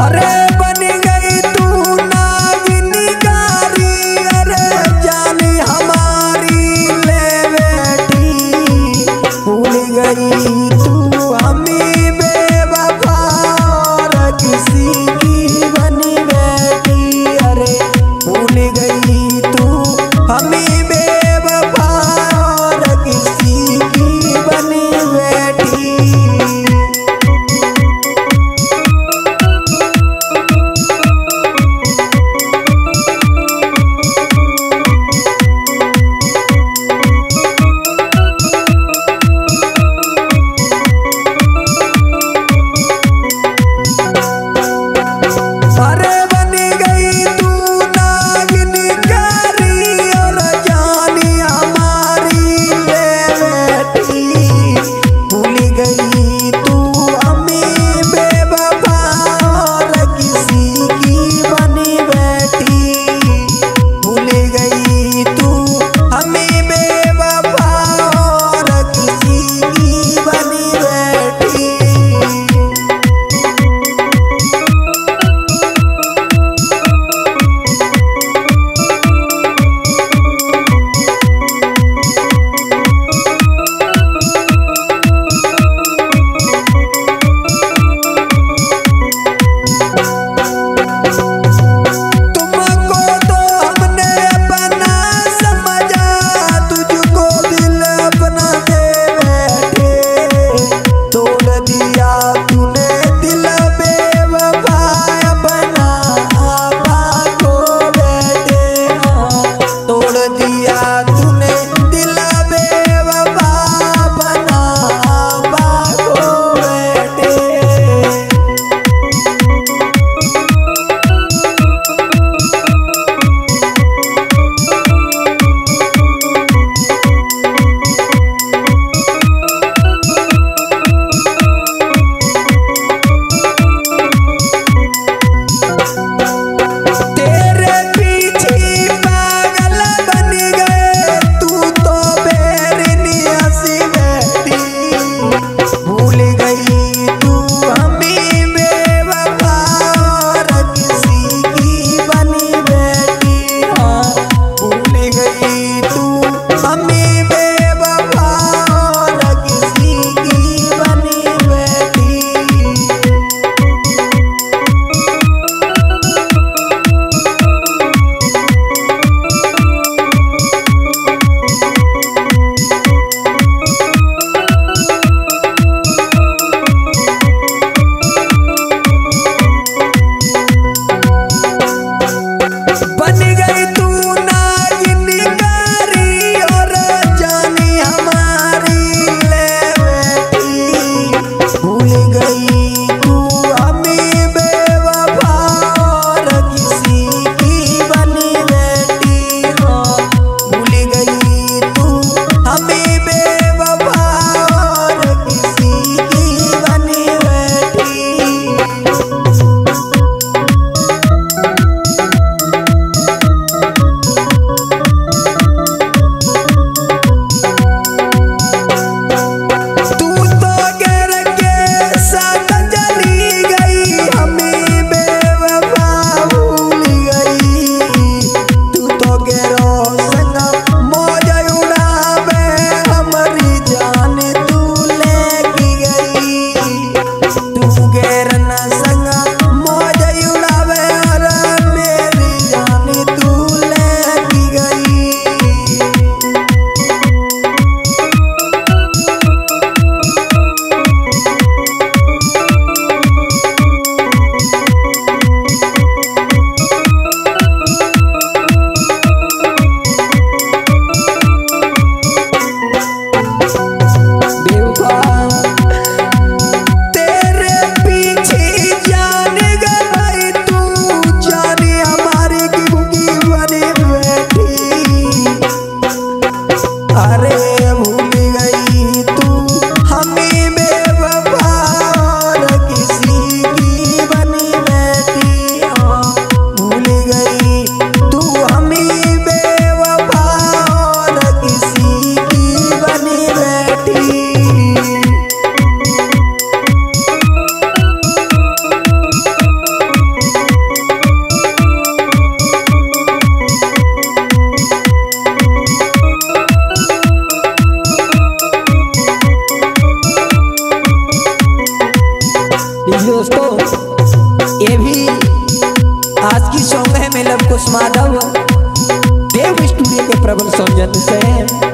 अरे ये भी आज की सॉन्ग है मेलब कुश माधव देव स्टूडियो के प्रबल संयोजन से।